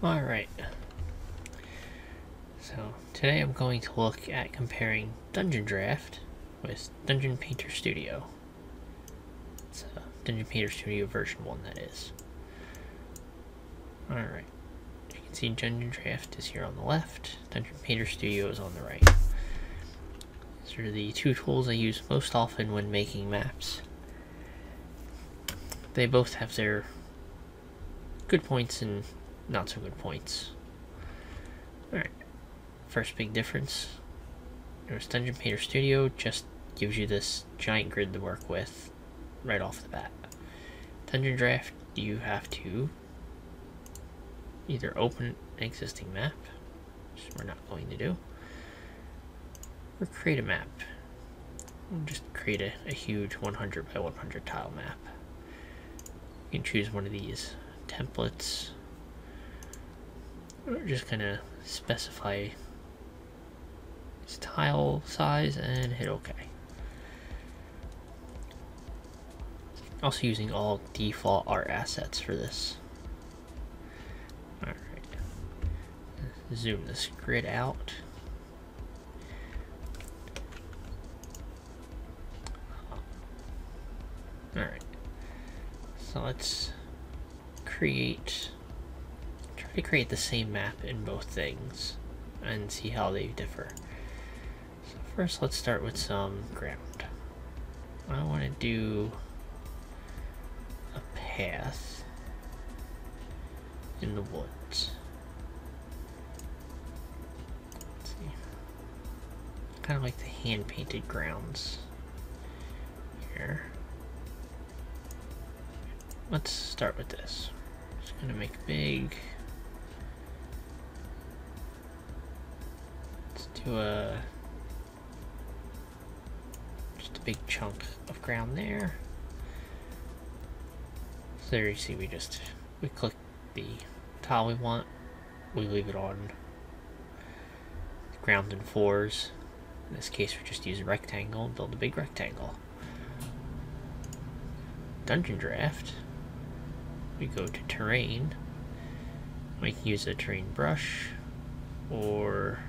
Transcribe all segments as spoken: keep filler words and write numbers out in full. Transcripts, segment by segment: Alright, so today I'm going to look at comparing Dungeondraft with Dungeon Painter Studio. It's a Dungeon Painter Studio version one, that is. Alright, you can see Dungeondraft is here on the left, Dungeon Painter Studio is on the right. These are the two tools I use most often when making maps. They both have their good points and not so good points. Alright, first big difference. There's Dungeon Painter Studio just gives you this giant grid to work with right off the bat. Dungeondraft, you have to either open an existing map, which we're not going to do, or create a map. We'll just create a, a huge one hundred by one hundred tile map. You can choose one of these templates. We're just going to specify its tile size and hit OK. Also using all default art assets for this. Alright. Zoom this grid out. Alright. So let's create... to create the same map in both things and see how they differ. So first let's start with some ground. I want to do a path in the woods. Let's see. Kind of like the hand-painted grounds here. Let's start with this. I'm just going to make big A, just a big chunk of ground there. So there you see we just we click the tile we want, we leave it on ground and floors. In this case we just use a rectangle and build a big rectangle. Dungeondraft, we go to terrain. We can use a terrain brush or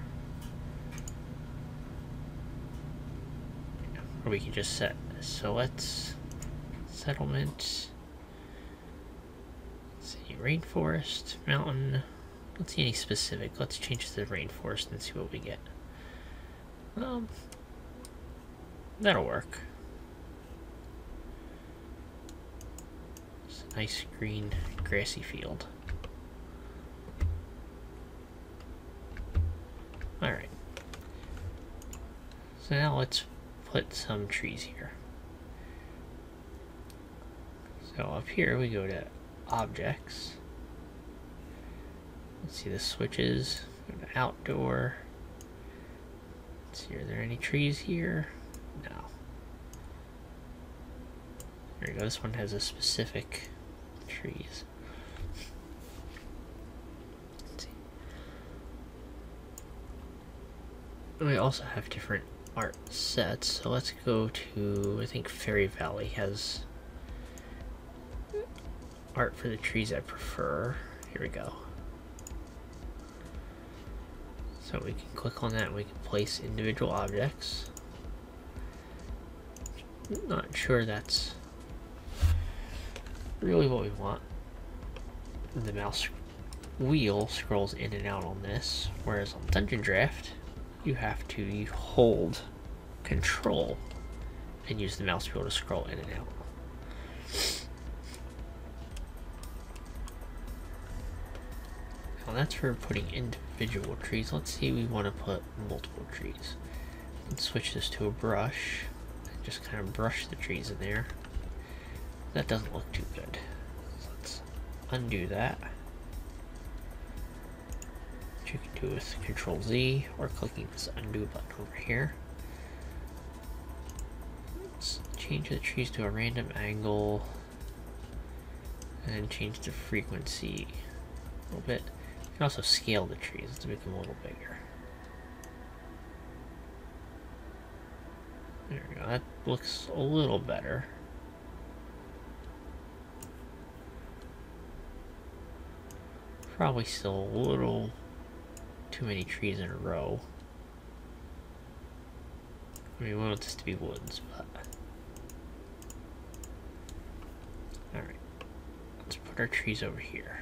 Or we can just set. So let's settlement. Let's see, rainforest, mountain. Let's see any specific. Let's change to the rainforest and see what we get. Um, that'll work. It's a nice green grassy field. All right. So now let's put some trees here. So up here we go to objects. Let's see the switches. Go to outdoor. Let's see, are there any trees here? No. There we go. This one has a specific trees. Let's see. And we also have different art sets, so let's go to, I think Fairy Valley has art for the trees I prefer. Here we go. So we can click on that and we can place individual objects. Not sure that's really what we want. The mouse wheel scrolls in and out on this, whereas on Dungeondraft you have to hold control and use the mouse wheel to scroll in and out. Now that's for putting individual trees. Let's see, we want to put multiple trees. Let's switch this to a brush and just kind of brush the trees in there. That doesn't look too good. So let's undo that. You can do with Control Z or clicking this undo button over here. Let's change the trees to a random angle and change the frequency a little bit. You can also scale the trees to make them a little bigger. There we go, that looks a little better. probably still a little too many trees in a row. I mean, we want this to be woods, but... Alright. Let's put our trees over here.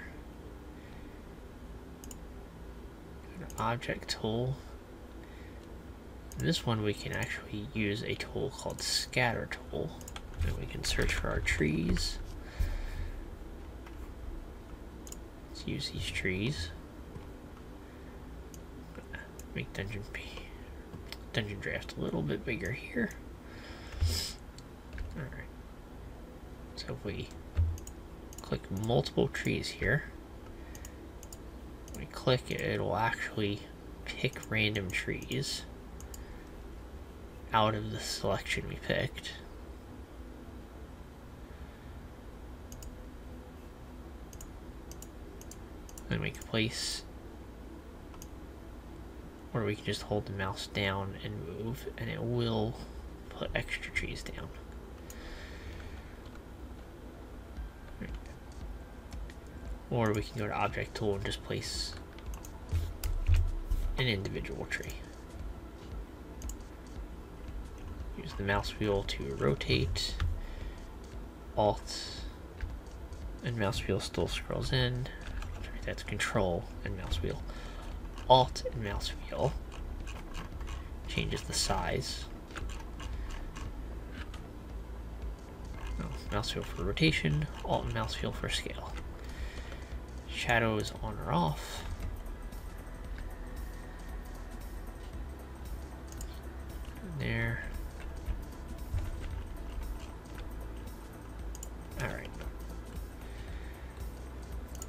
An object tool. And this one we can actually use a tool called Scatter Tool. And we can search for our trees. Let's use these trees. Make Dungeon P. Dungeon Draft a little bit bigger here. All right. So if we click multiple trees here, when we click it, it'll actually pick random trees out of the selection we picked. Then we can place, or we can just hold the mouse down and move, and it will put extra trees down. Right. Or we can go to Object Tool and just place an individual tree. Use the mouse wheel to rotate. Alt and mouse wheel still scrolls in. Sorry, that's Control and mouse wheel. Alt and mouse wheel changes the size. Oh, mouse wheel for rotation, Alt and mouse wheel for scale. Shadow is on or off. And there. All right.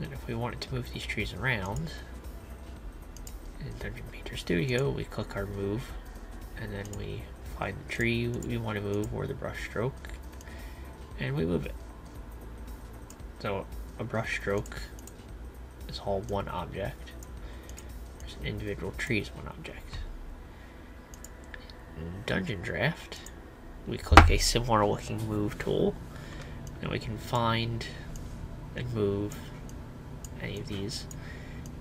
And if we wanted to move these trees around, in Dungeon Painter Studio, we click our move, and then we find the tree we want to move or the brush stroke, and we move it. So a brush stroke is all one object. There's an individual tree is one object. In Dungeon Draft, we click a similar looking move tool, and we can find and move any of these.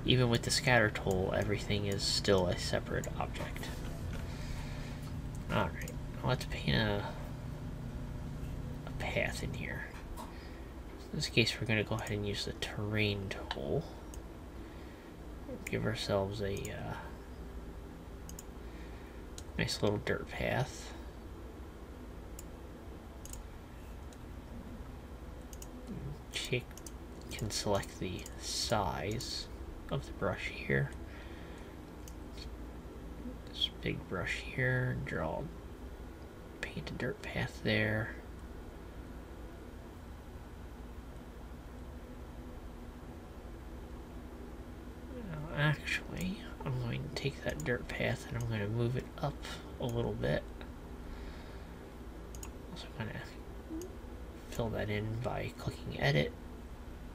Even with the scatter tool, everything is still a separate object. Alright, let's paint a, a path in here. In this case, we're going to go ahead and use the terrain tool. Give ourselves a uh, nice little dirt path. Check, can select the size of the brush here. This big brush here, draw, paint a dirt path there. Now actually, I'm going to take that dirt path and I'm going to move it up a little bit. Also going to fill that in by clicking edit.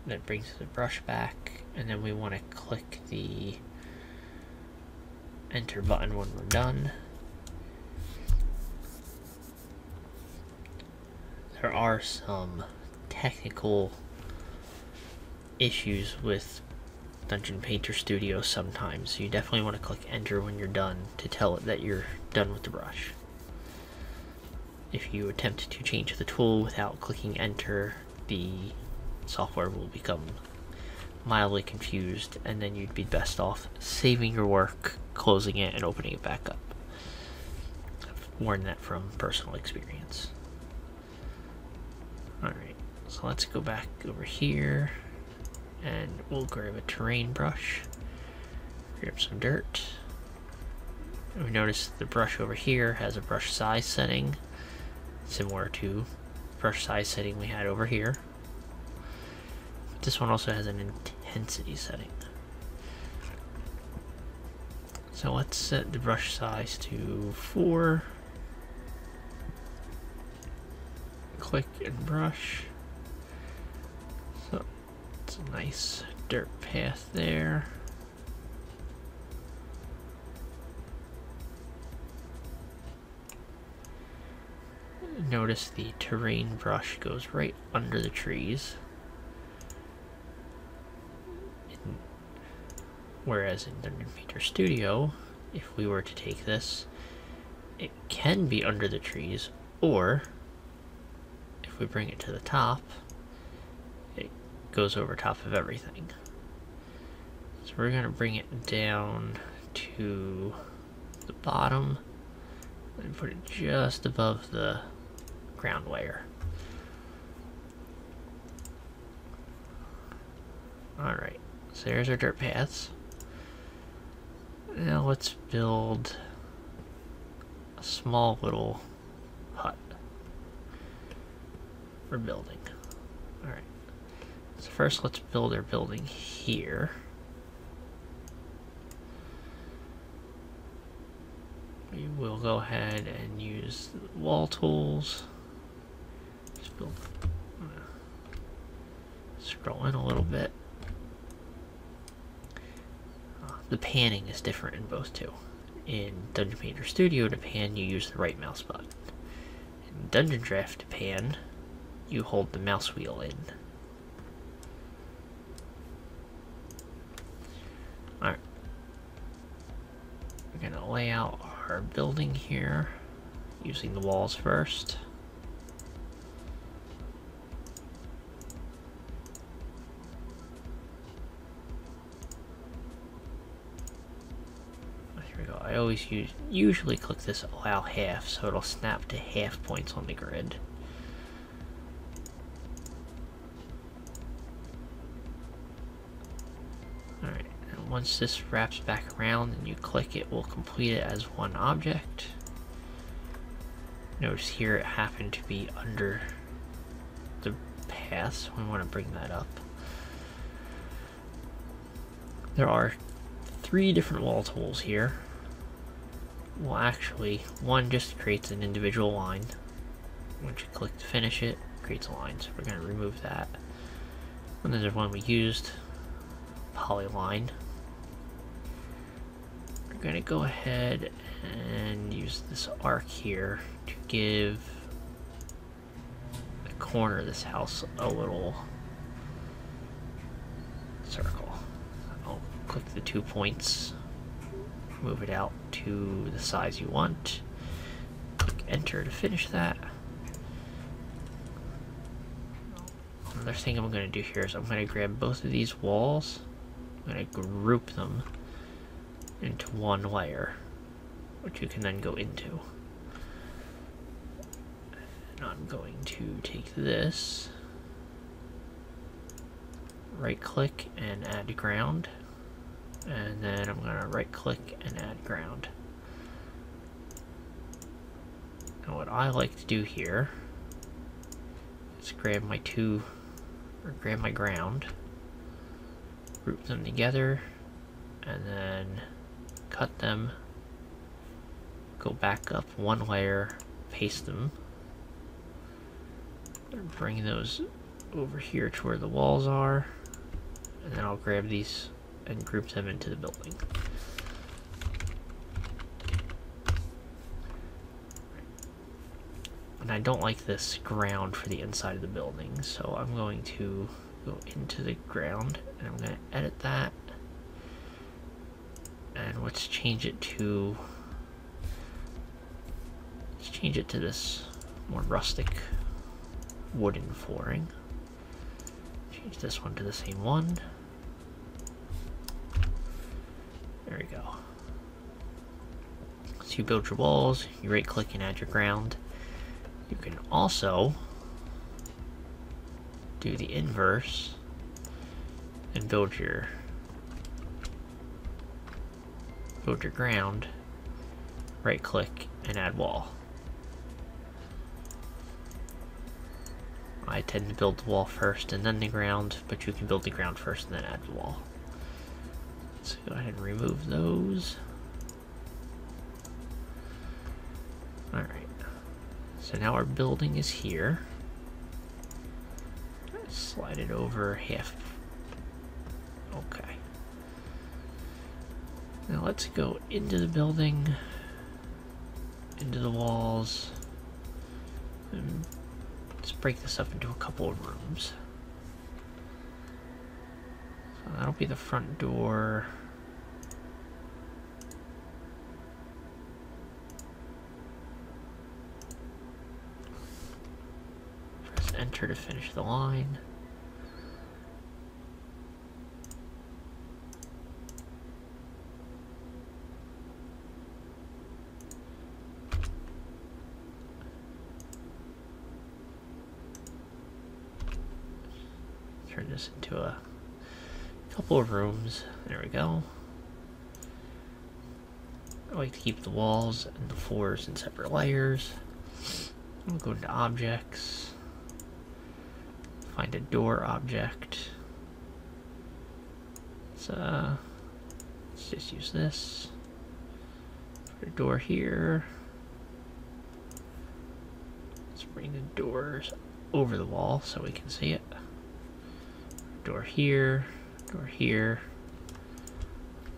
That brings the brush back, and then we want to click the enter button when we're done. There are some technical issues with Dungeon Painter Studio sometimes, so you definitely want to click enter when you're done to tell it that you're done with the brush. If you attempt to change the tool without clicking enter, the software will become mildly confused, and then you'd be best off saving your work, closing it, and opening it back up. I've learned that from personal experience. Alright, so let's go back over here, and we'll grab a terrain brush, grab some dirt. We notice the brush over here has a brush size setting, similar to brush size setting we had over here. This one also has an intensity setting. So let's set the brush size to four. Click and brush. So it's a nice dirt path there. Notice the terrain brush goes right under the trees. Whereas in Dungeon Painter Studio, if we were to take this, it can be under the trees, or if we bring it to the top, it goes over top of everything. So we're going to bring it down to the bottom and put it just above the ground layer. Alright, so there's our dirt paths. Now let's build a small little hut for building. Alright, so first let's build our building here. We will go ahead and use the wall tools. Just build, scroll in a little bit. Uh, the panning is different in both two. In Dungeon Painter Studio to pan, you use the right mouse button. In Dungeon Draft to pan, you hold the mouse wheel in. Alright. We're gonna lay out our building here, using the walls first. Here we go. I always use, usually click this allow half, so it'll snap to half points on the grid. Once this wraps back around and you click it, we'll complete it as one object. Notice here it happened to be under the path. We want to bring that up. There are three different wall tools here. Well, actually, one just creates an individual line. Once you click to finish it, it creates a line, so we're going to remove that. And then there's one we used, polyline. We're going to go ahead and use this arc here to give the corner of this house a little circle. I'll click the two points, move it out to the size you want, click enter to finish that. Another thing I'm going to do here is I'm going to grab both of these walls, I'm going to group them into one layer, which you can then go into. And I'm going to take this, right click and add ground, and then I'm going to right click and add ground. And what I like to do here is grab my two, or grab my ground, group them together, and then cut them, go back up one layer, paste them, bring those over here to where the walls are, and then I'll grab these and group them into the building. And I don't like this ground for the inside of the building, so I'm going to go into the ground and I'm going to edit that. And let's change it to, let's change it to this more rustic wooden flooring. Change this one to the same one. There we go. So you build your walls, you right click and add your ground. You can also do the inverse and build your Build your ground, right click, and add wall. I tend to build the wall first and then the ground, but you can build the ground first and then add the wall. So go ahead and remove those. Alright, so now our building is here. Slide it over half. Okay. Now let's go into the building, into the walls, and let's break this up into a couple of rooms. So that'll be the front door, her to finish the line. Turn this into a couple of rooms. There we go. I like to keep the walls and the floors in separate layers. We'll go into objects, find a door object. Let's, uh, let's just use this. Put a door here. Let's bring the doors over the wall so we can see it. Door here, door here.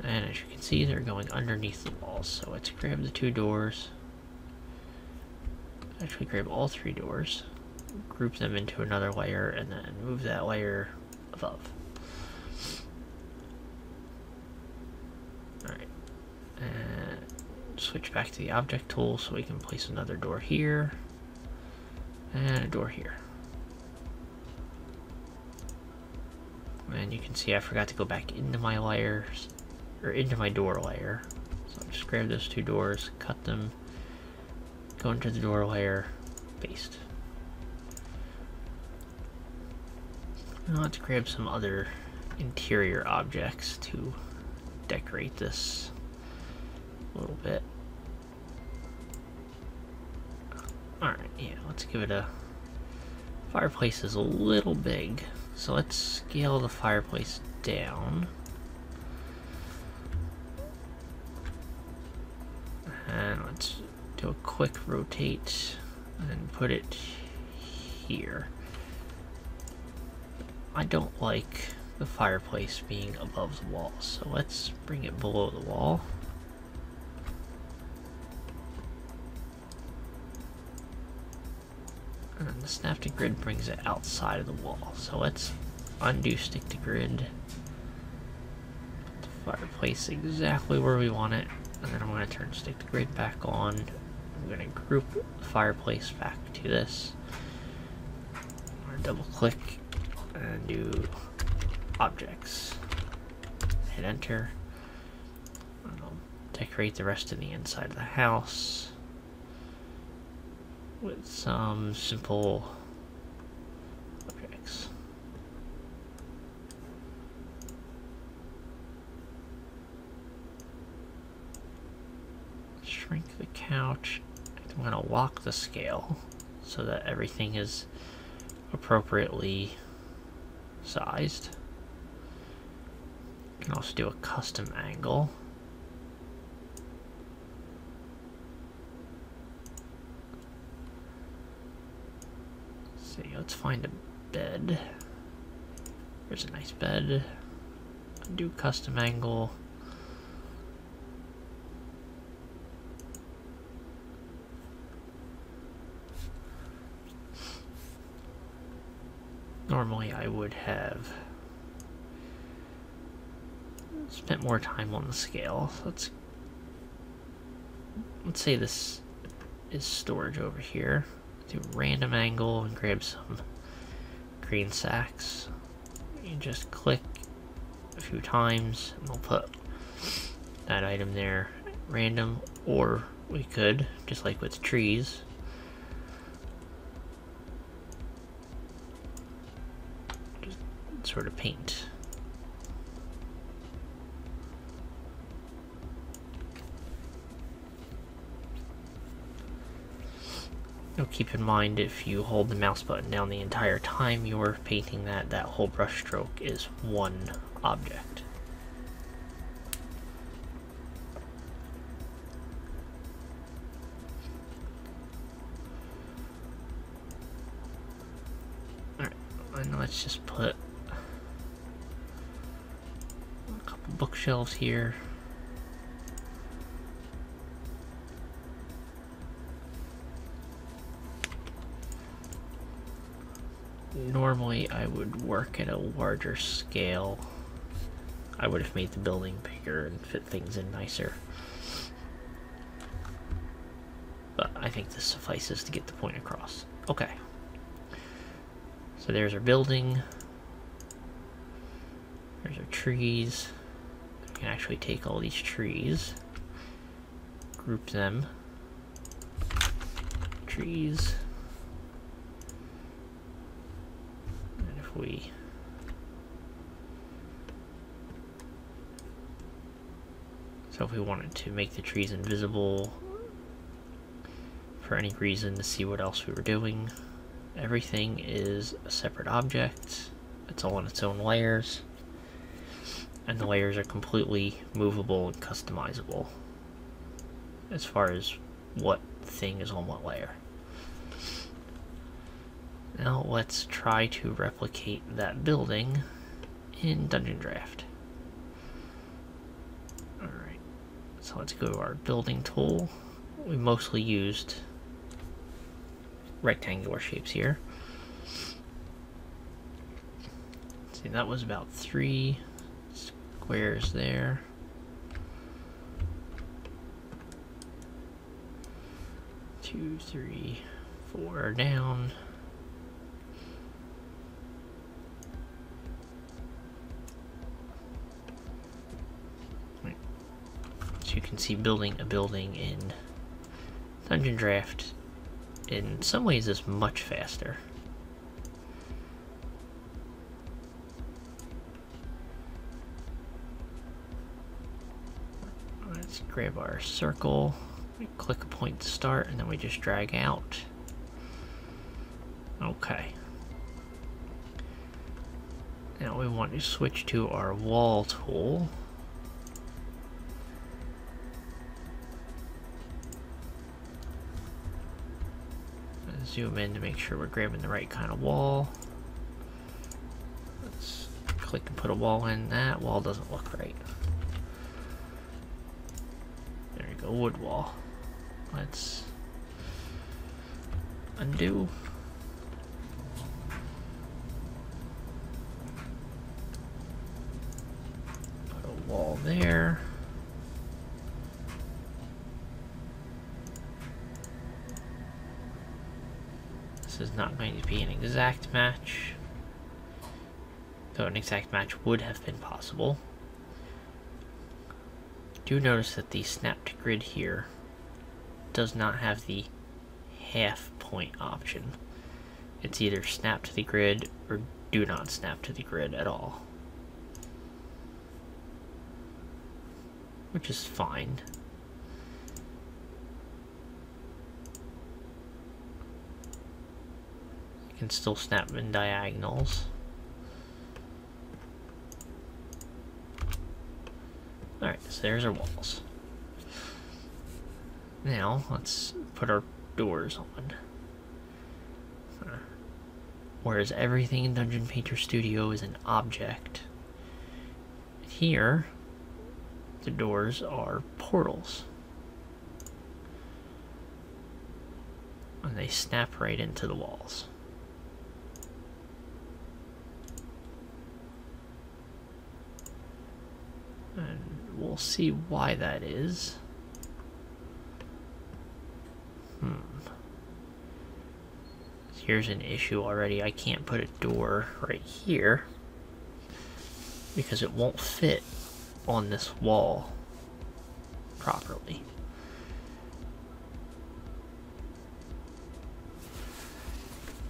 And as you can see, they're going underneath the walls. So let's grab the two doors. Actually grab all three doors, group them into another layer, and then move that layer above. Alright, and switch back to the object tool so we can place another door here, and a door here. And you can see I forgot to go back into my layers, or into my door layer. So I'll just grab those two doors, cut them, go into the door layer, paste. Now let's grab some other interior objects to decorate this a little bit. Alright, yeah, let's give it a... Fireplace is a little big, so let's scale the fireplace down. And let's... do a quick rotate and put it here. I don't like the fireplace being above the wall, so let's bring it below the wall. And the snap to grid brings it outside of the wall, so let's undo stick to grid. Put the fireplace exactly where we want it, and then I'm going to turn stick to grid back on. I'm going to group the fireplace back to this. I'm going to double click and do objects. Hit enter. And I'll decorate the rest of the inside of the house with some simple objects. Shrink the couch. I'm going to lock the scale so that everything is appropriately sized. You can also do a custom angle. Let's see, let's find a bed. There's a nice bed. Do custom angle. Normally I would have spent more time on the scale. Let's let's say this is storage over here. Do a random angle and grab some green sacks. You just click a few times and we'll put that item there random, or we could, just like with trees, sort of paint. Now keep in mind, if you hold the mouse button down the entire time you're painting that, that whole brush stroke is one object. Alright, and let's just put bookshelves here. Normally I would work at a larger scale. I would have made the building bigger and fit things in nicer. But I think this suffices to get the point across. Okay. So there's our building. There's our trees. I can actually take all these trees, group them. Trees. And if we So if we wanted to make the trees invisible for any reason to see what else we were doing. Everything is a separate object. It's all in its own layers. And the layers are completely movable and customizable as far as what thing is on what layer. Now let's try to replicate that building in Dungeondraft. Alright, so let's go to our building tool. We mostly used rectangular shapes here. See, that was about three squares there. Two, three, four down. Right. So you can see building a building in Dungeondraft in some ways is much faster. Let's grab our circle, we click a point to start, and then we just drag out. Okay. Now we want to switch to our wall tool. Zoom in to make sure we're grabbing the right kind of wall. Let's click and put a wall in. That wall doesn't look right. There we go, wood wall. Let's undo. Put a wall there. This is not going to be an exact match, though an exact match would have been possible. Do notice that the snapped grid here does not have the half point option. It's either snap to the grid or do not snap to the grid at all, which is fine. Can still snap in diagonals. Alright, so there's our walls. Now, let's put our doors on. Uh, whereas everything in Dungeon Painter Studio is an object, here, the doors are portals. And they snap right into the walls. And we'll see why that is. Hmm. Here's an issue already. I can't put a door right here because it won't fit on this wall properly.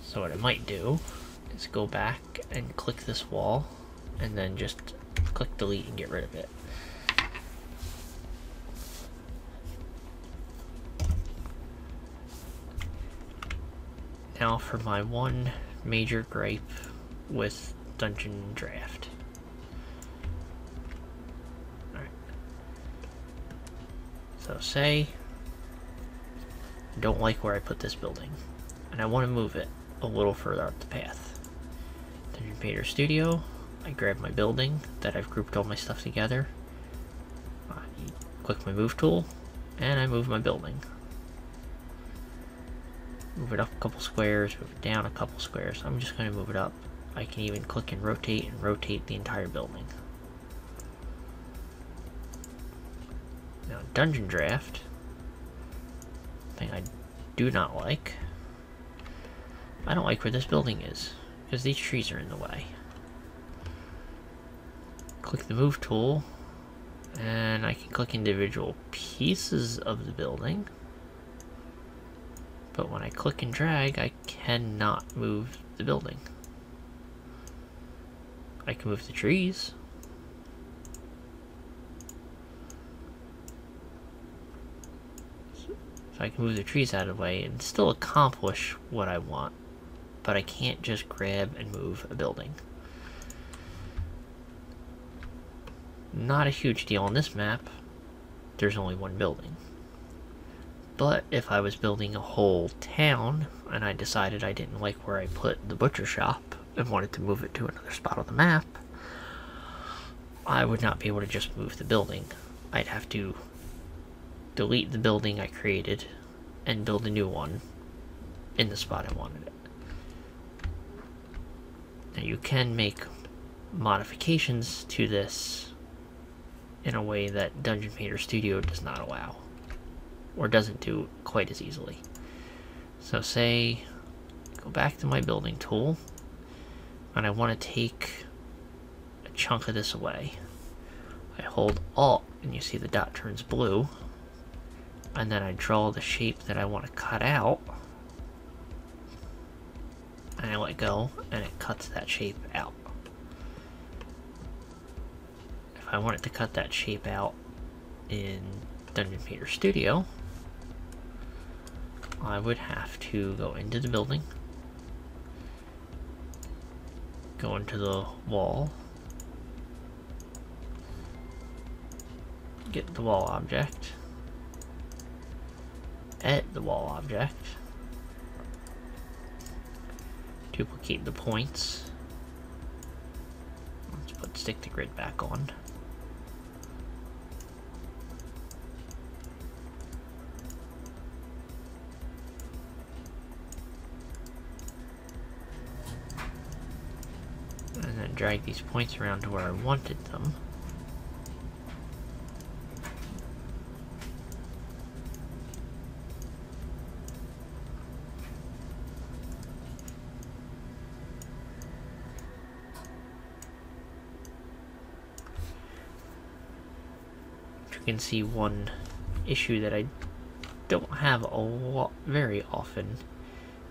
So what I might do is go back and click this wall and then just click delete and get rid of it. Now for my one major gripe with Dungeondraft. Alright. So say I don't like where I put this building and I want to move it a little further up the path. Dungeon Painter Studio, I grab my building that I've grouped all my stuff together, I click my move tool, and I move my building. Move it up a couple squares, move it down a couple squares. I'm just going to move it up. I can even click and rotate and rotate the entire building. Now Dungeondraft, thing I do not like, I don't like where this building is. because these trees are in the way. Click the move tool, and I can click individual pieces of the building. But when I click and drag, I cannot move the building. I can move the trees. So I can move the trees out of the way and still accomplish what I want, but I can't just grab and move a building. Not a huge deal on this map. There's only one building. But if I was building a whole town and I decided I didn't like where I put the butcher shop and wanted to move it to another spot on the map, I would not be able to just move the building. I'd have to delete the building I created and build a new one in the spot I wanted it. Now you can make modifications to this in a way that Dungeon Painter Studio does not allow, or doesn't do quite as easily. So say, go back to my building tool, and I want to take a chunk of this away. I hold Alt, and you see the dot turns blue. And then I draw the shape that I want to cut out, and I let go, and it cuts that shape out. If I wanted to cut that shape out in Dungeon Painter Studio, I would have to go into the building, go into the wall, get the wall object, edit the wall object, duplicate the points, let's put stick to grid back on, and then drag these points around to where I wanted them. You can see one issue that I don't have a lot very often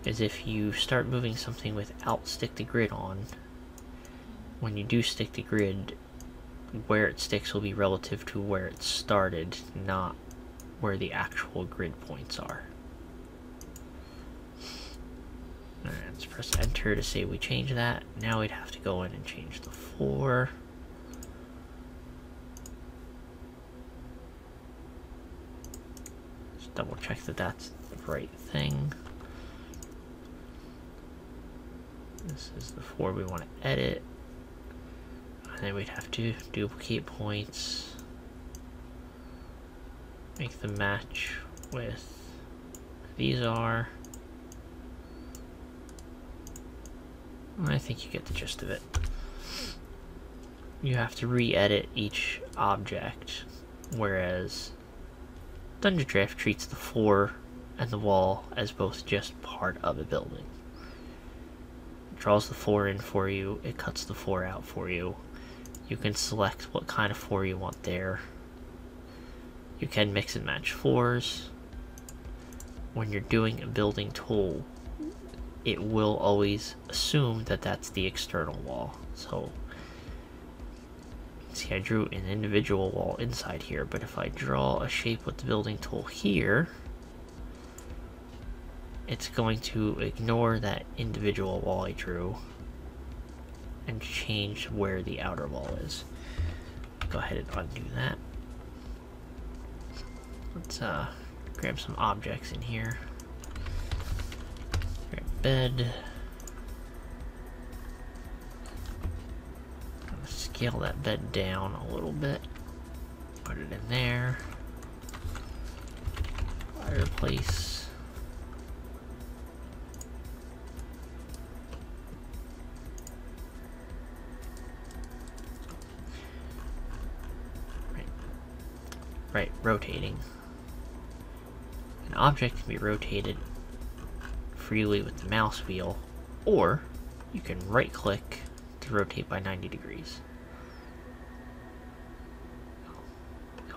is if you start moving something without stick to grid on, when you do stick to grid, where it sticks will be relative to where it started, not where the actual grid points are. Alright, let's press enter to say we change that. Now we'd have to go in and change the floor. Double check that that's the right thing. This is the floor we want to edit. And then we'd have to duplicate points. Make them match with these are. And I think you get the gist of it. You have to re-edit each object, whereas Dungeondraft treats the floor and the wall as both just part of a building. It draws the floor in for you, it cuts the floor out for you. You can select what kind of floor you want there. You can mix and match floors. When you're doing a building tool, it will always assume that that's the external wall. So, see, I drew an individual wall inside here, but if I draw a shape with the building tool here, it's going to ignore that individual wall I drew and change where the outer wall is. Go ahead and undo that. Let's uh, grab some objects in here. Grab a bed. Scale that bed down a little bit, put it in there, fireplace, right, right, rotating. An object can be rotated freely with the mouse wheel, or you can right-click to rotate by ninety degrees.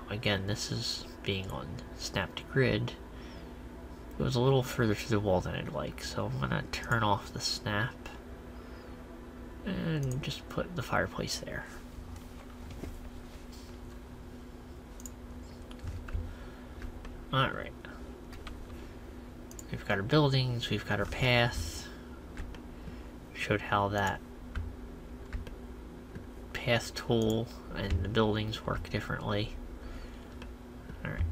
Again, this is being on snap to grid. It was a little further to the wall than I'd like, so I'm gonna turn off the snap and just put the fireplace there. Alright. We've got our buildings, we've got our path. Showed how that path tool and the buildings work differently. Alright.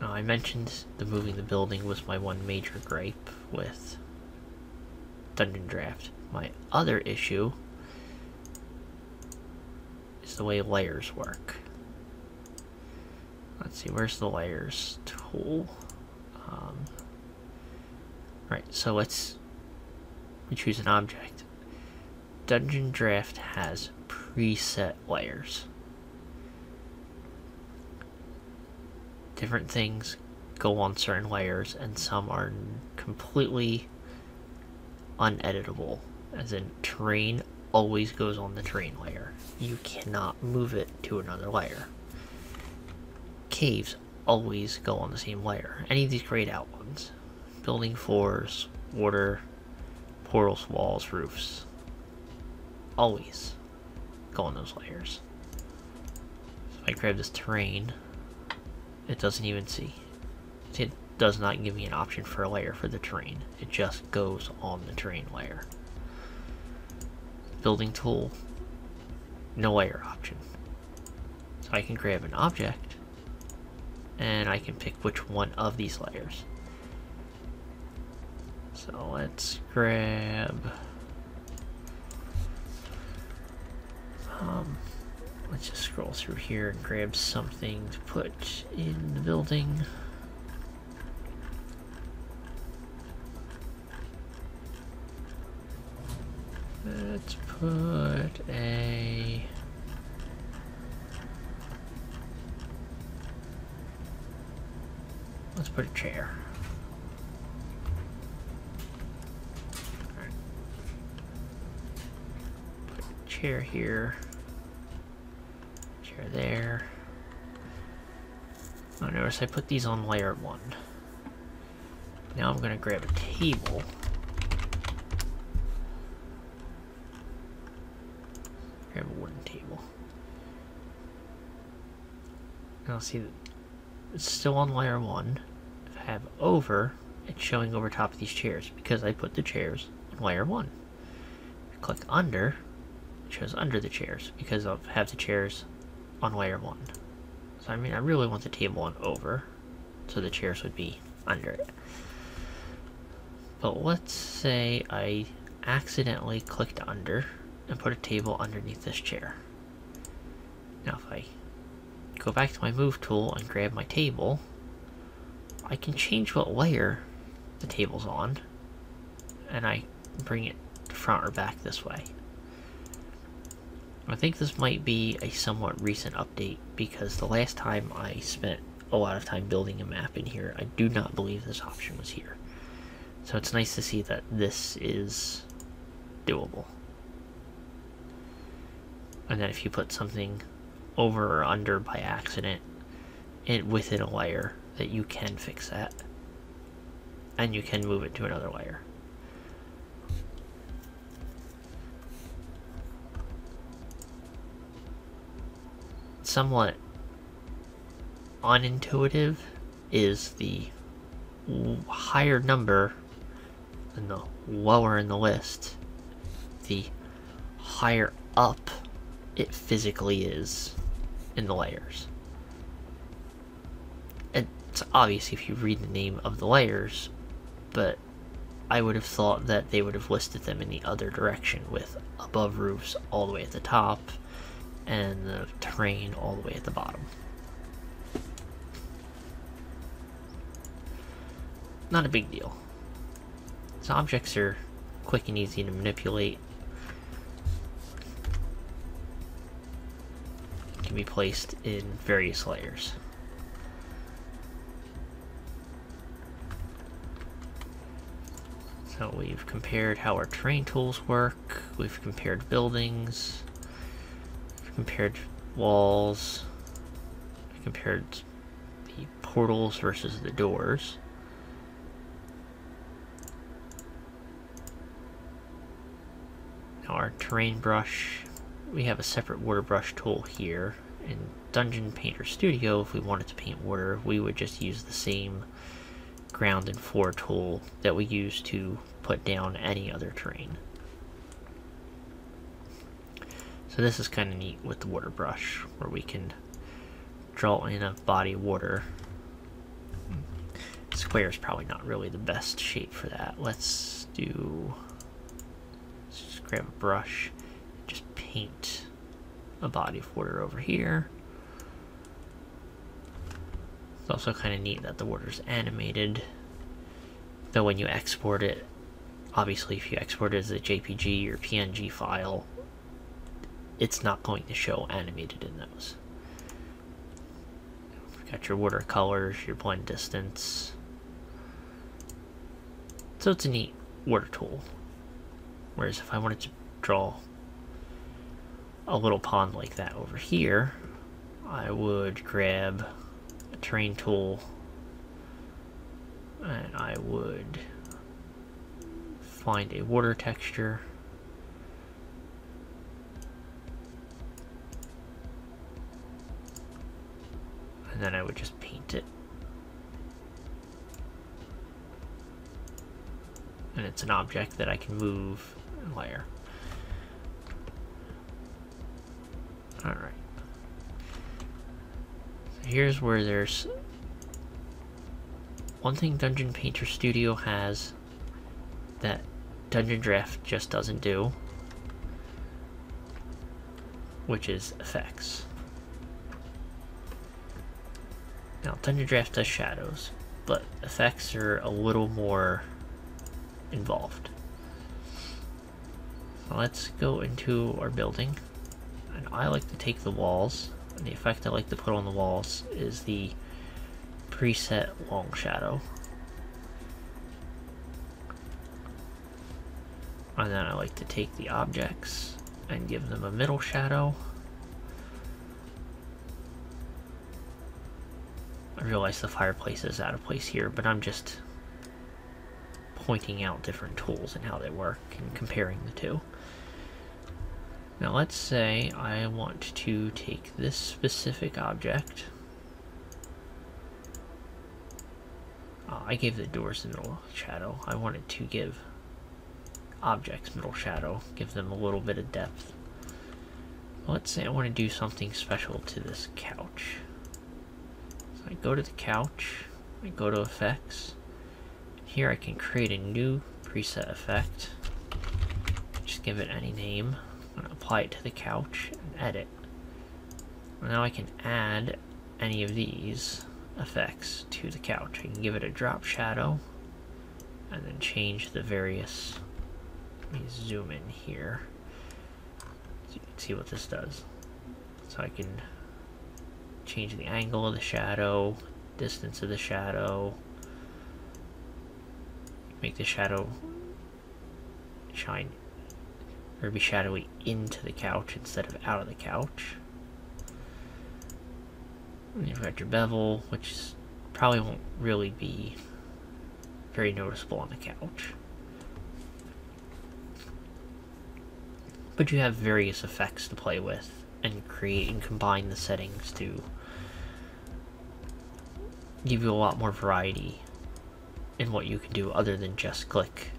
Now I mentioned the moving the building was my one major gripe with Dungeondraft. My other issue is the way layers work. Let's see, where's the layers tool? Um, right, so let's we choose an object. Dungeondraft has preset layers. Different things go on certain layers, and some are completely uneditable. As in, terrain always goes on the terrain layer. You cannot move it to another layer. Caves always go on the same layer. Any of these grayed out ones. Building floors, water, portals, walls, roofs. Always go on those layers. So if I grab this terrain, it doesn't even see. It does not give me an option for a layer for the terrain. It just goes on the terrain layer. Building tool, no layer option. So I can grab an object and I can pick which one of these layers. So let's grab, um, let's just scroll through here and grab something to put in the building. Let's put a Let's put a chair. All right. Put a chair here. Chair there. Oh, notice I put these on layer one. Now I'm gonna grab a table. Grab a wooden table. And I'll see that it's still on layer one. If I have over, it's showing over top of these chairs because I put the chairs on layer one. If I click under, it shows under the chairs because I have the chairs on layer one. So I mean, I really want the table on over, so the chairs would be under it. But let's say I accidentally clicked under and put a table underneath this chair. Now if I go back to my move tool and grab my table, I can change what layer the table's on, and I bring it front or back this way. I think this might be a somewhat recent update, because the last time I spent a lot of time building a map in here, I do not believe this option was here. So it's nice to see that this is doable. And that if you put something over or under by accident and within a layer, that you can fix that and you can move it to another layer. Somewhat unintuitive is the higher number and the lower in the list, the higher up it physically is in the layers. It's obvious if you read the name of the layers, but I would have thought that they would have listed them in the other direction, with above roofs all the way at the top and the terrain all the way at the bottom. Not a big deal. These objects are quick and easy to manipulate. Can be placed in various layers. So we've compared how our terrain tools work, we've compared buildings, we've compared walls, we've compared the portals versus the doors. Now our terrain brush, we have a separate water brush tool here. In Dungeon Painter Studio, if we wanted to paint water, we would just use the same ground and floor tool that we use to put down any other terrain. So this is kind of neat with the water brush, where we can draw in a body of water. Square is probably not really the best shape for that. Let's do, let's just grab a brush, and just paint a body of water over here. It's also kind of neat that the water's animated, though when you export it, obviously if you export it as a J P G or P N G file, it's not going to show animated in those. You've got your water colors, your blend distance. So it's a neat water tool. Whereas if I wanted to draw a little pond like that over here, I would grab terrain tool and I would find a water texture, and then I would just paint it, and it's an object that I can move and layer. All right. Here's where there's one thing Dungeon Painter Studio has that Dungeondraft just doesn't do, which is effects. Now Dungeondraft does shadows, but effects are a little more involved. So let's go into our building, and I like to take the walls. And the effect I like to put on the walls is the preset long shadow. And then I like to take the objects and give them a middle shadow. I realize the fireplace is out of place here, but I'm just pointing out different tools and how they work and comparing the two. Now let's say I want to take this specific object. Uh, I gave the doors the middle shadow. I wanted to give objects middle shadow, give them a little bit of depth. Let's say I want to do something special to this couch. So I go to the couch, I go to effects. Here I can create a new preset effect. Just give it any name. I'm going to apply it to the couch and edit. Now I can add any of these effects to the couch. I can give it a drop shadow and then change the various. Let me zoom in here so you can see what this does. So I can change the angle of the shadow, distance of the shadow, make the shadow shine or be shadowy into the couch instead of out of the couch. And you've got your bevel, which probably won't really be very noticeable on the couch. But you have various effects to play with and create and combine the settings to give you a lot more variety in what you can do other than just click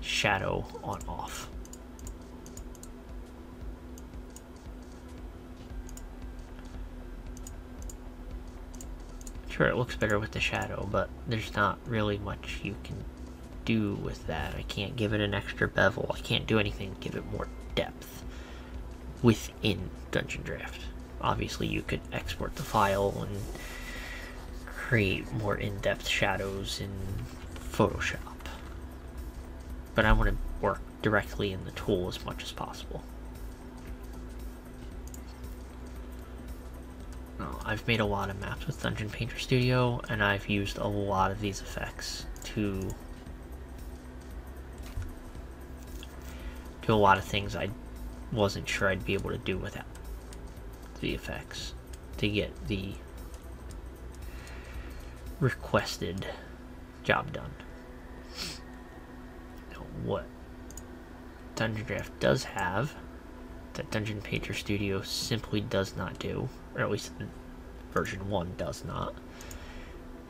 shadow on off. Sure, it looks better with the shadow, but there's not really much you can do with that. I can't give it an extra bevel. I can't do anything to give it more depth within Dungeondraft. Obviously, you could export the file and create more in-depth shadows in Photoshop, but I want to work directly in the tool as much as possible. Well, I've made a lot of maps with Dungeon Painter Studio, and I've used a lot of these effects to do a lot of things I wasn't sure I'd be able to do without the effects to get the requested job done. Now, what Dungeondraft does have that Dungeon Painter Studio simply does not do, or at least version one does not,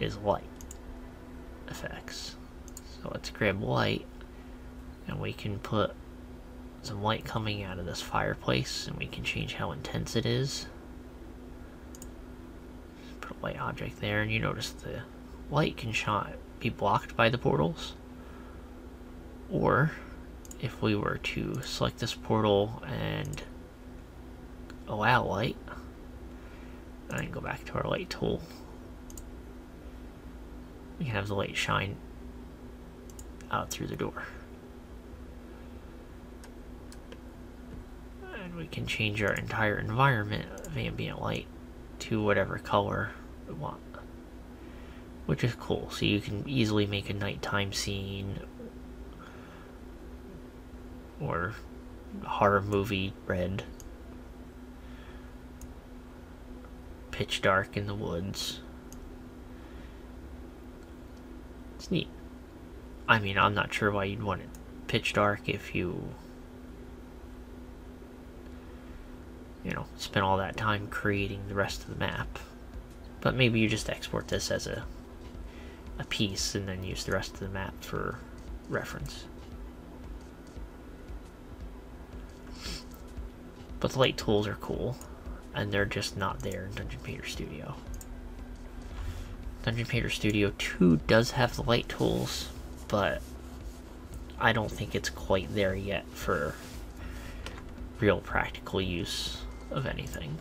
is light effects. So let's grab light, and we can put some light coming out of this fireplace, and we can change how intense it is. Put a light object there, and you notice the light can shine, be blocked by the portals, or if we were to select this portal and allow light, and then go back to our light tool, we can have the light shine out through the door. And we can change our entire environment of ambient light to whatever color we want, which is cool. So you can easily make a nighttime scene or horror movie red, pitch dark in the woods. It's neat. I mean, I'm not sure why you'd want it pitch dark if you you know, spend all that time creating the rest of the map. But maybe you just export this as a a piece and then use the rest of the map for reference. But the light tools are cool, and they're just not there in Dungeon Painter Studio. Dungeon Painter Studio two does have the light tools, but I don't think it's quite there yet for real practical use of anything.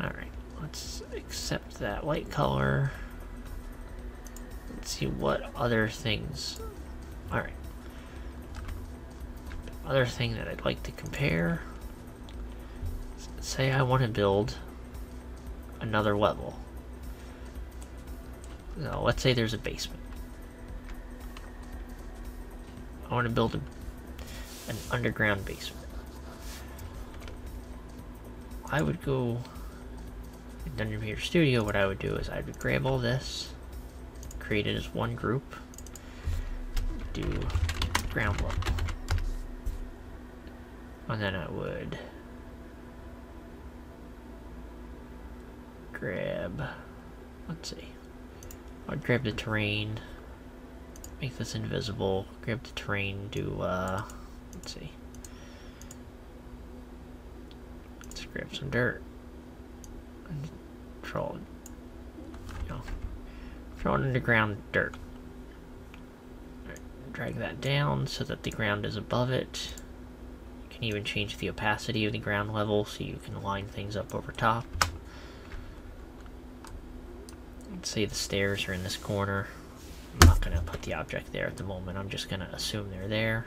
Alright, let's accept that light color. Let's see what other things. Alright. Other thing that I'd like to compare. Say I want to build another level. Now, let's say there's a basement. I want to build a an underground basement. I would go in Dungeon Painter Studio, what I would do is I would grab all this, create it as one group, do ground level. And then I would grab, let's see, I'd grab the terrain, make this invisible, grab the terrain, do uh let's see. Let's grab some dirt and draw, you know, draw an underground dirt. Right, drag that down so that the ground is above it. You can even change the opacity of the ground level so you can line things up over top. Let's say the stairs are in this corner. I'm not gonna put the object there at the moment. I'm just gonna assume they're there.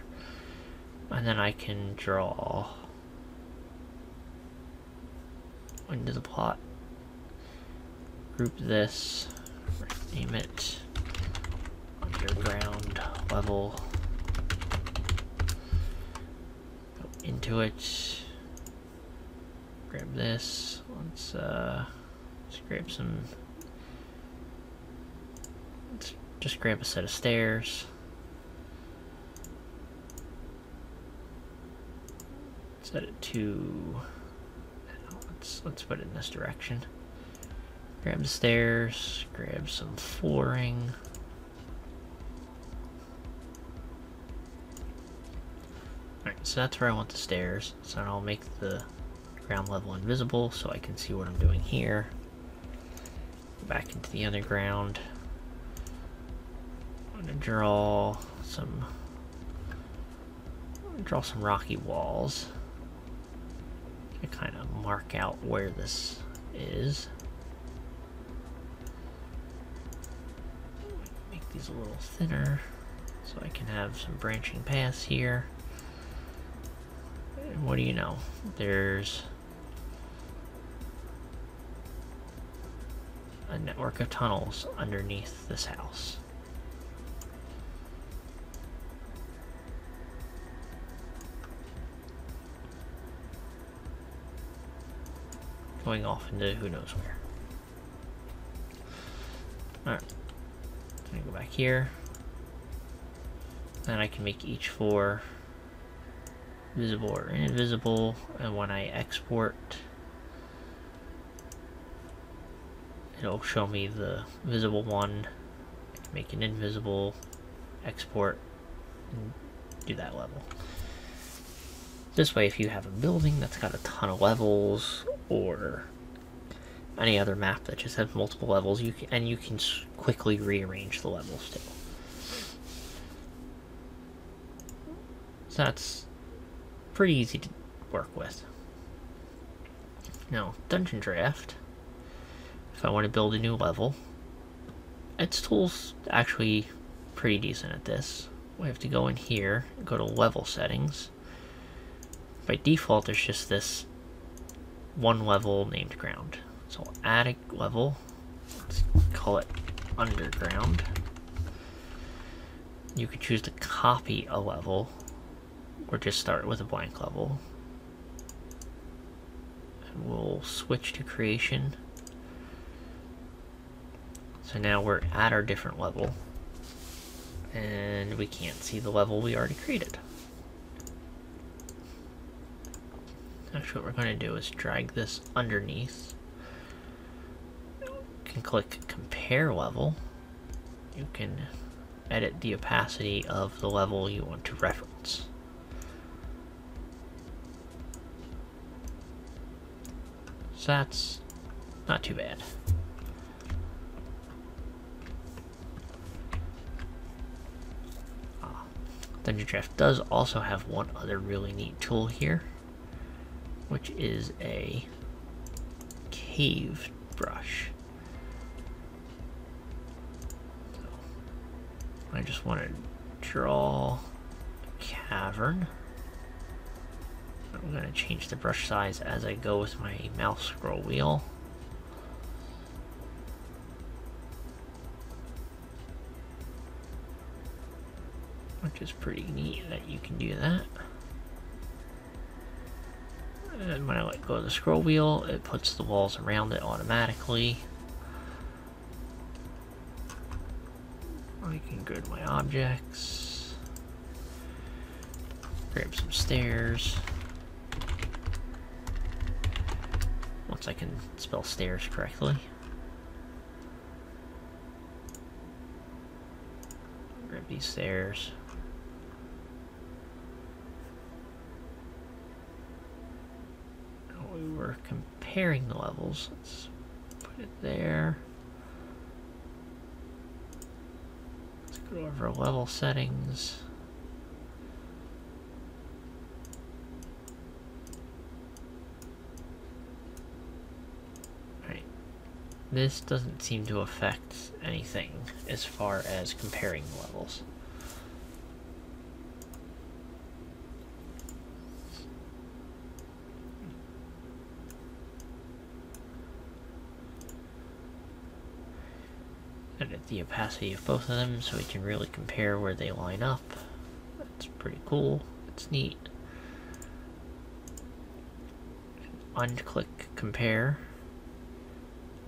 And then I can draw into the plot, group this, name it underground level, go into it, grab this, let's, uh, let's grab some, let's just grab a set of stairs. Set it to, let's, let's put it in this direction. Grab the stairs, grab some flooring. Alright, so that's where I want the stairs. So I'll make the ground level invisible so I can see what I'm doing here. Go back into the underground. I'm gonna draw some, I'm gonna draw some rocky walls to kind of mark out where this is. Make these a little thinner so I can have some branching paths here. And what do you know? There's a network of tunnels underneath this house. Going off into who knows where. Alright. I'm going to go back here. And I can make each four visible or invisible. And when I export, it'll show me the visible one. I can make an invisible, export, and do that level. This way, if you have a building that's got a ton of levels, or any other map that just has multiple levels, you can, and you can quickly rearrange the levels too. So that's pretty easy to work with. Now, Dungeondraft, if I want to build a new level, its tool's actually pretty decent at this. We have to go in here, go to level settings. By default, there's just this one level named ground. So I'll add a level, let's call it underground. You could choose to copy a level or just start with a blank level. And we'll switch to creation. So now we're at our different level and we can't see the level we already created. Actually, what we're going to do is drag this underneath. You can click compare level. You can edit the opacity of the level you want to reference. So that's not too bad. Ah, Dungeondraft does also have one other really neat tool here, which is a cave brush. So I just want to draw a cavern. I'm going to change the brush size as I go with my mouse scroll wheel. Which is pretty neat that you can do that. And when I let go of the scroll wheel, it puts the walls around it automatically. I can go to my objects, grab some stairs. Once I can spell stairs correctly. Grab these stairs. We're comparing the levels. Let's put it there. Let's go over level settings. Alright. This doesn't seem to affect anything as far as comparing the levels. The opacity of both of them so we can really compare where they line up. That's pretty cool. It's neat. Unclick compare.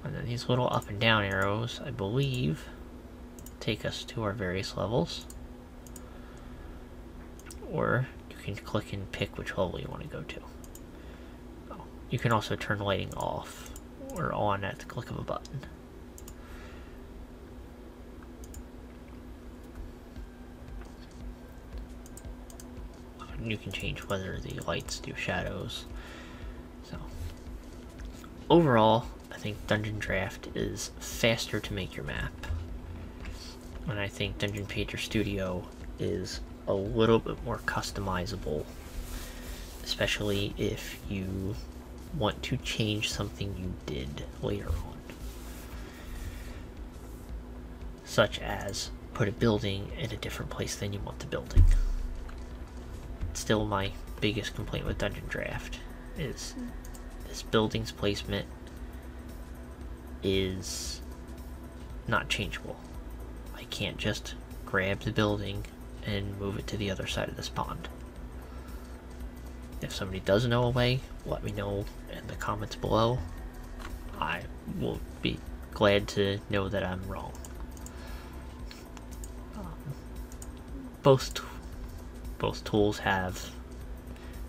And then these little up and down arrows, I believe, take us to our various levels. Or you can click and pick which level you want to go to. Oh, you can also turn lighting off or on at the click of a button. You can change whether the lights do shadows. So overall, I think Dungeondraft is faster to make your map, and I think Dungeon Painter Studio is a little bit more customizable, especially if you want to change something you did later on, such as put a building in a different place than you want the building. Still, my biggest complaint with Dungeondraft is this building's placement is not changeable. I can't just grab the building and move it to the other side of this pond. If somebody does know a way, let me know in the comments below. I will be glad to know that I'm wrong. Um, both, both tools have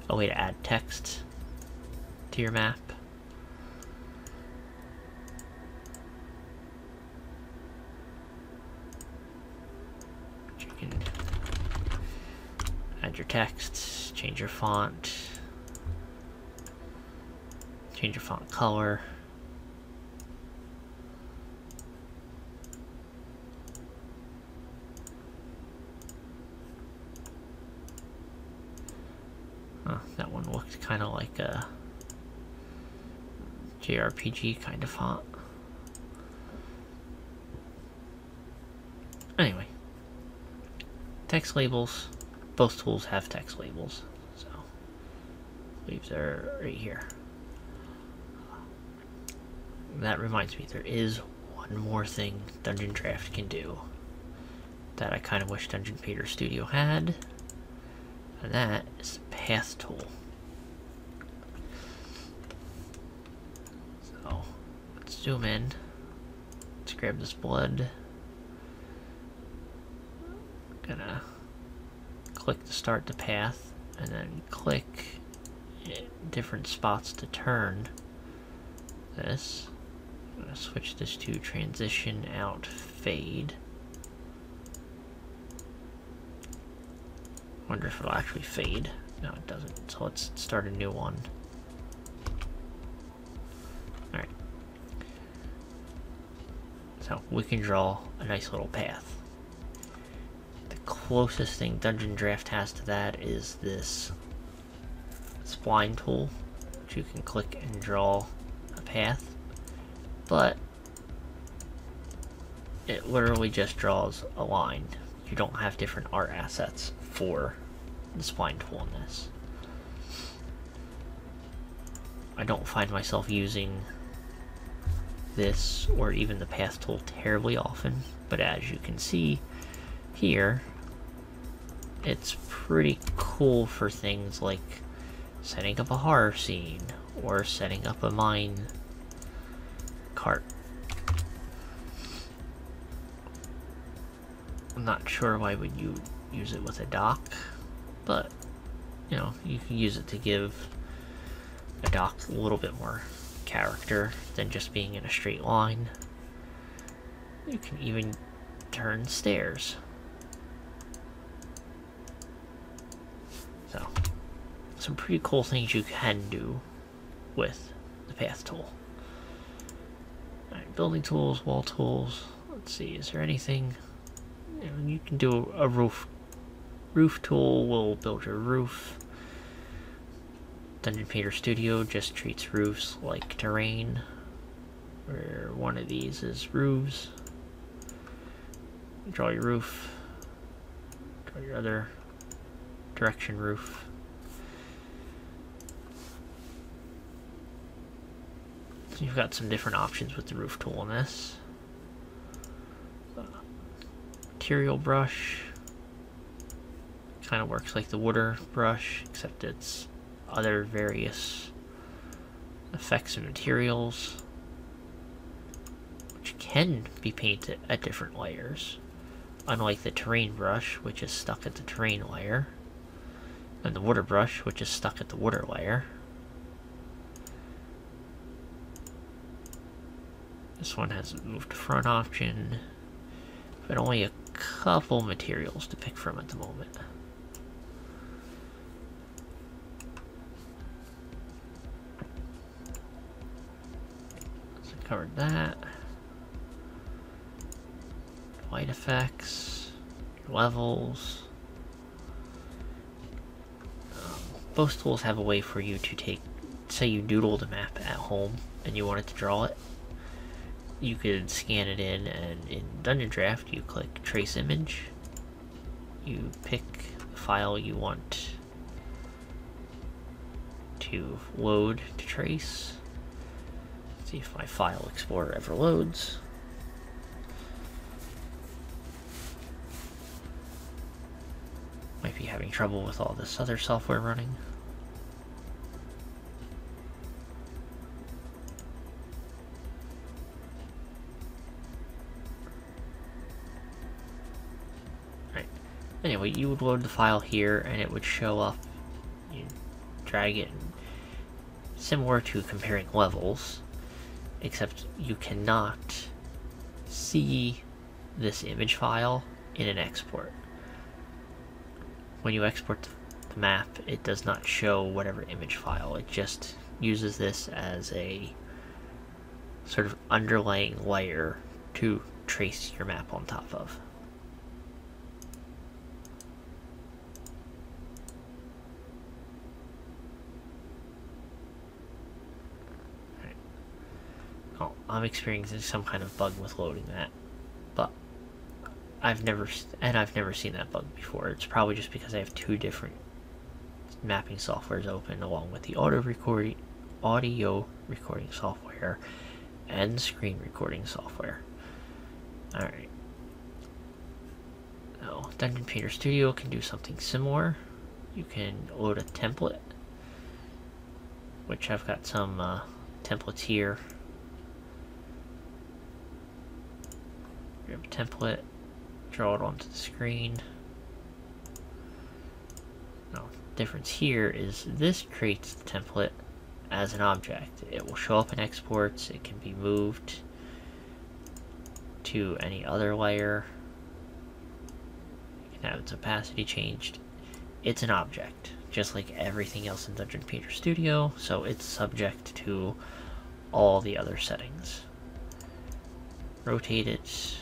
a way to add text to your map. You can add your texts, change your font, change your font color. Huh, that one looked kind of like a J R P G kind of font. Anyway, text labels. Both tools have text labels, so I believe they're right here. That reminds me, there is one more thing Dungeondraft can do that I kind of wish Dungeon Painter Studio had, and that is the path tool. So let's zoom in. Let's grab this blood. I'm gonna click to start the path, and then click different spots to turn this. I'm going to switch this to transition out fade. Wonder if it'll actually fade. No, it doesn't. So let's start a new one. Alright. So we can draw a nice little path. Closest thing Dungeondraft has to that is this spline tool, which you can click and draw a path, but it literally just draws a line. You don't have different art assets for the spline tool in this. I don't find myself using this or even the path tool terribly often, but as you can see here, it's pretty cool for things like setting up a horror scene or setting up a mine cart. I'm not sure why would you use it with a dock, but you know, you can use it to give a dock a little bit more character than just being in a straight line. You can even turn stairs. So, some pretty cool things you can do with the path tool. Alright, building tools, wall tools. Let's see, is there anything? You know, you can do a roof. Roof tool will build your roof. Dungeon Painter Studio just treats roofs like terrain, where one of these is roofs. Draw your roof. Draw your other direction roof. So you've got some different options with the roof tool on this. Uh, material brush kind of works like the water brush, except it's other various effects and materials which can be painted at different layers, unlike the terrain brush, which is stuck at the terrain layer, and the water brush, which is stuck at the water layer. This one has a move to front option, but only a couple materials to pick from at the moment. So I covered that. Light effects, levels. Both tools have a way for you to take, say you doodled a map at home and you wanted to draw it, you could scan it in, and in Dungeondraft you click trace image, you pick the file you want to load to trace. Let's see if my file explorer ever loads. trouble with all this other software running. Alright. Anyway, you would load the file here and it would show up. You drag it, similar to comparing levels, except you cannot see this image file in an export. When you export the map, it does not show whatever image file. It just uses this as a sort of underlying layer to trace your map on top of. Right. Oh, I'm experiencing some kind of bug with loading that. I've never and I've never seen that bug before. It's probably just because I have two different mapping softwares open, along with the audio recording, audio recording software, and screen recording software. All right. Now, Dungeon Painter Studio can do something similar. You can load a template, which I've got some uh, templates here. Grab a template. Draw it onto the screen. Now, the difference here is this creates the template as an object. It will show up in exports, it can be moved to any other layer, you can have its opacity changed. It's an object, just like everything else in Dungeon Painter Studio, so it's subject to all the other settings. Rotate it.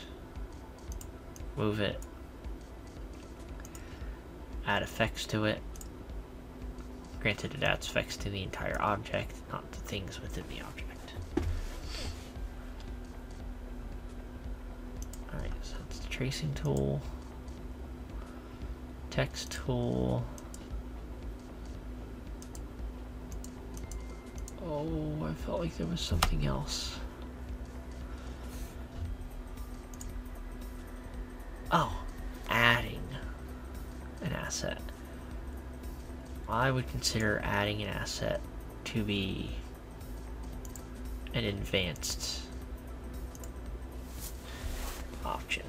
Move it, add effects to it. Granted, it adds effects to the entire object, not the things within the object. Alright, so that's the tracing tool, text tool. Oh, I felt like there was something else. Oh, adding an asset. I would consider adding an asset to be an advanced option.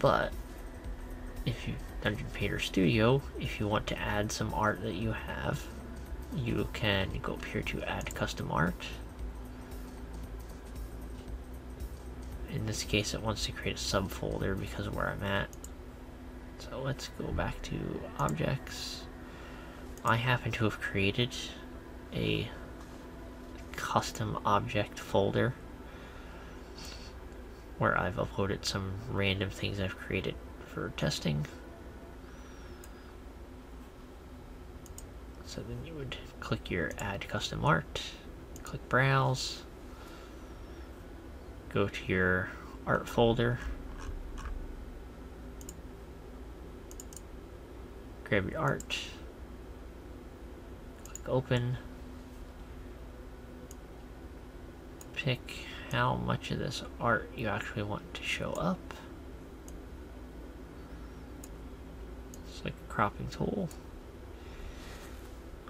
But if you Dungeon Painter Studio, if you want to add some art that you have, you can go up here to add custom art. In this case, it wants to create a subfolder because of where I'm at. So let's go back to objects. I happen to have created a custom object folder where I've uploaded some random things I've created for testing. So then you would click your Add Custom Art, click Browse, go to your art folder, grab your art, click open, pick how much of this art you actually want to show up. It's like a cropping tool.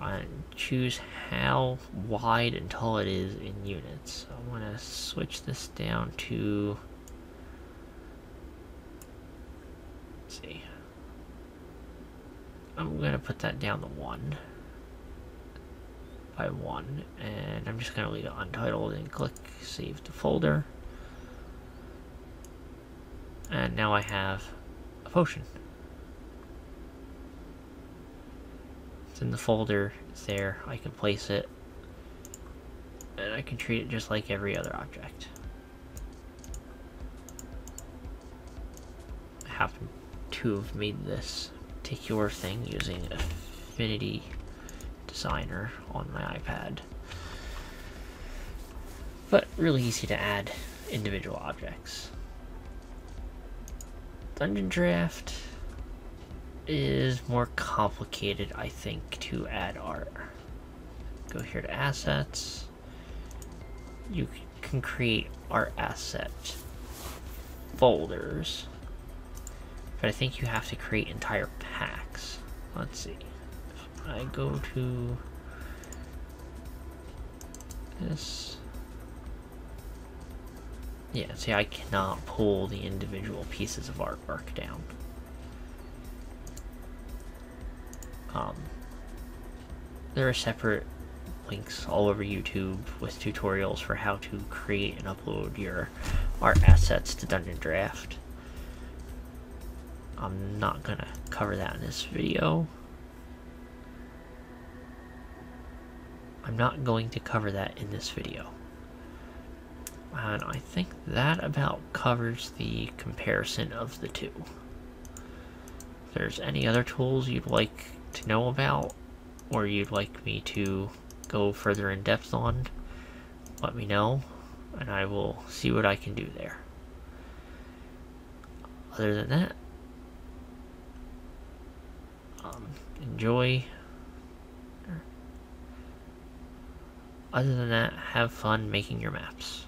And choose how wide and tall it is in units. So I'm going to switch this down to, let's see, I'm going to put that down to one by one, and I'm just going to leave it untitled and click save to folder. And now I have a potion. It's in the folder, it's there, I can place it, and I can treat it just like every other object. I happen to have made this particular thing using Affinity Designer on my iPad. But really easy to add individual objects. Dungeondraft is more complicated, I think, to add art. Go here to assets. You can create art asset folders. In But I think you have to create entire packs. Let's see. If I go to this. Yeah, see, I cannot pull the individual pieces of artwork down. Um, there are separate links all over YouTube with tutorials for how to create and upload your art assets to Dungeondraft. I'm not gonna cover that in this video. I'm not going to cover that in this video. And I think that about covers the comparison of the two. If there's any other tools you'd like to know about, or you'd like me to go further in depth on, let me know, and I will see what I can do there. Other than that, um, enjoy. Other than that, have fun making your maps.